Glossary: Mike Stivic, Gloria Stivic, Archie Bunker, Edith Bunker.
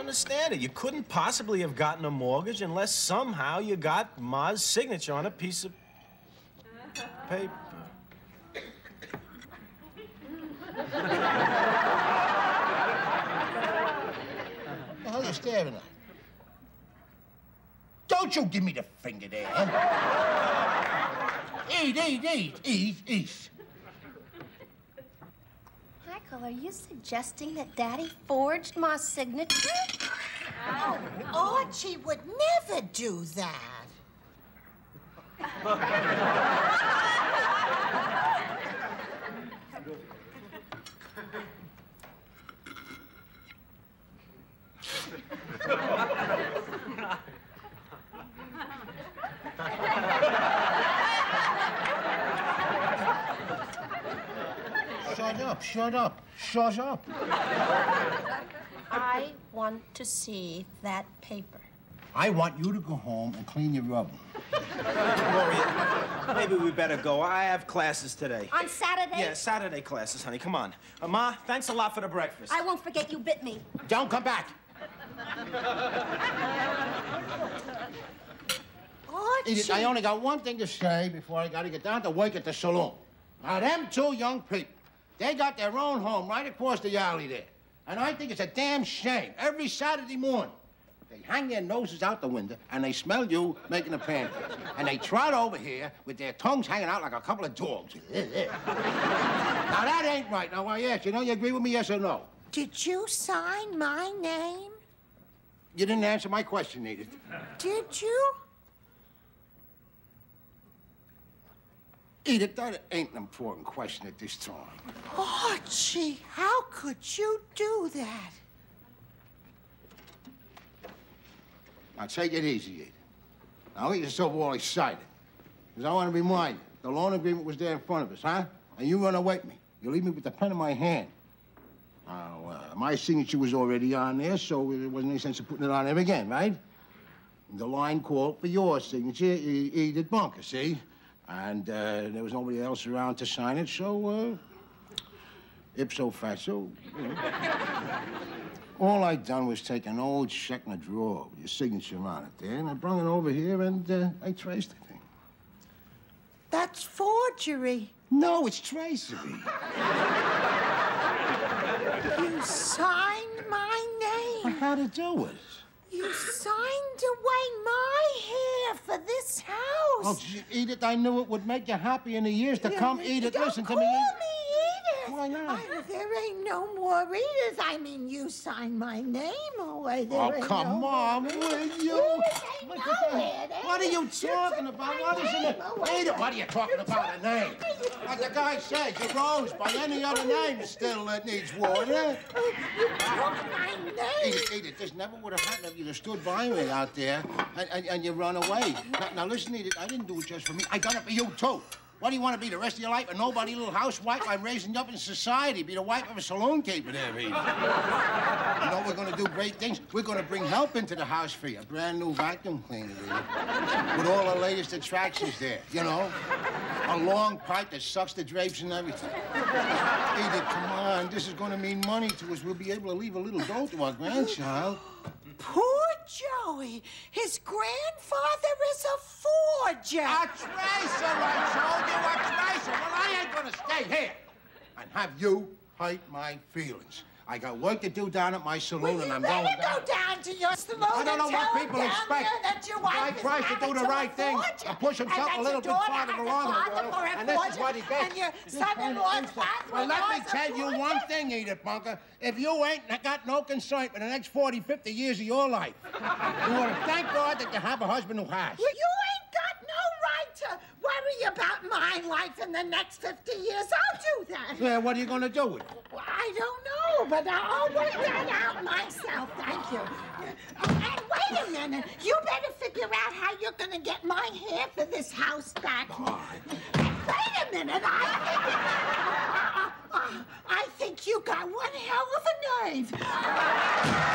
understand it. You couldn't possibly have gotten a mortgage unless somehow you got Ma's signature on a piece of paper. How are you staring at? Don't you give me the finger there. Eat. Michael, are you suggesting that Daddy forged Ma's signature? Oh, Archie would never do that. Shut up. I want to see that paper. I want you to go home and clean your rubble. Gloria, maybe we better go. I have classes today. On Saturday? Yeah, Saturday classes, honey. Come on. Ma, thanks a lot for the breakfast. I won't forget you bit me. Don't come back. Archie. Edith, I only got one thing to say before I got to get down to work at the saloon. Now, them two young people, they got their own home right across the alley there. And I think it's a damn shame. Every Saturday morning, they hang their noses out the window and they smell you making a pancake. And they trot over here with their tongues hanging out like a couple of dogs. Now, that ain't right. Now, I ask you, don't you agree with me, yes or no? Did you sign my name? You didn't answer my question, Edith. Did you? Edith, that ain't an important question at this time. Archie, how could you do that? Now, take it easy, Edith. Now, don't get yourself all excited. Because I want to remind you, the loan agreement was there in front of us, huh? And you run away from me. You leave me with the pen in my hand. Now, my signature was already on there, so there wasn't any sense of putting it on there again, right? And the line called for your signature, Edith Bunker, see? And there was nobody else around to sign it, so ipso facto, you know. All I done was take an old check in a drawer with your signature on it there, and I brought it over here and I traced the thing. That's forgery. No, it's tracery. You signed my name. But how to do it? You signed away my hair for this house. Oh, Edith, I knew it would make you happy in the years to come. Edith, listen to me. Don't call me Edith. Why not? There ain't no more Edith. I mean, you signed my name away. Oh, come on, will you? What are you talking about? What is it? Edith, what are you talking about? A name? Like the guy said, the rose by any other name still needs water. You broke my name. Edith, this never would have happened if you'd have stood by me out there and you run away. Now, listen, Edith, I didn't do it just for me. I done it for you, too. What do you want to be, the rest of your life? A nobody little housewife I'm raising up in society. Be the wife of a saloon keeper there, Edith. You know, we're going to do great things. We're going to bring help into the house for you. A brand-new vacuum cleaner, Edith, with all the latest attractions there, you know? A long pipe that sucks the drapes and everything. Edith, come on. This is going to mean money to us. We'll be able to leave a little gold to our grandchild. Poor Joey. His grandfather is a forger. A tracer, I told you, a tracer. Well, I ain't going to stay here and have you hurt my feelings. I got work to do down at my saloon, and I'm going down. Go down to your saloon. I don't know what people expect. I tries to do the right thing. I push himself a little bit farther along, and this is what he gets. Well, let me tell you one thing, Edith Bunker. If you ain't got no concern for the next 40, 50 years of your life, you want to thank God that you have a husband who has. You ain't got no right to worry about my life in the next 50 years. I'll do that. Yeah, what are you going to do with it? I don't know, but I'll work that out myself. Thank you. And wait a minute. You better figure out how you're going to get my hair for this house back. And wait a minute. I think you got one hell of a nerve.